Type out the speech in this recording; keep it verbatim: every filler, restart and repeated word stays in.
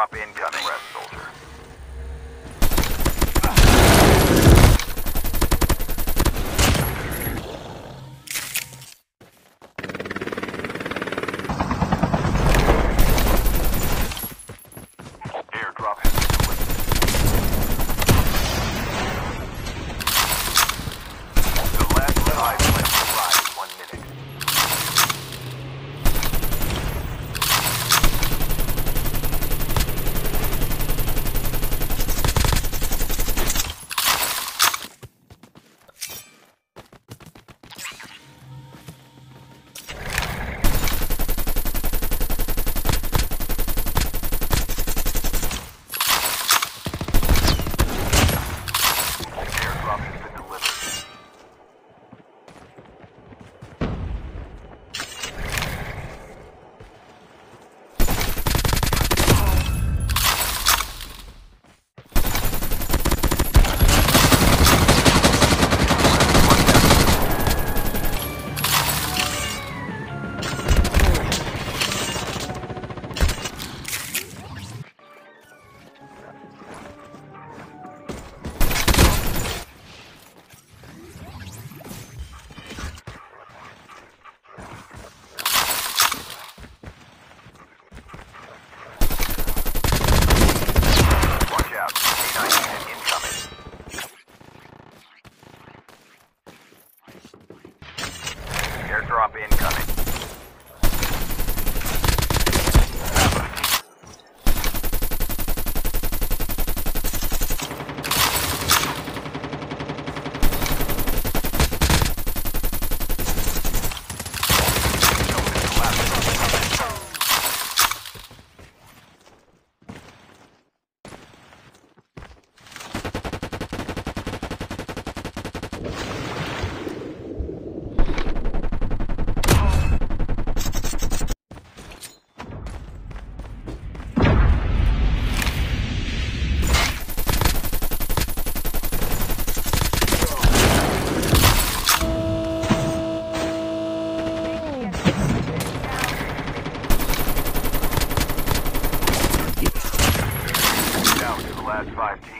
Drop incoming. Rest, soldier. Drop incoming. Last five teams.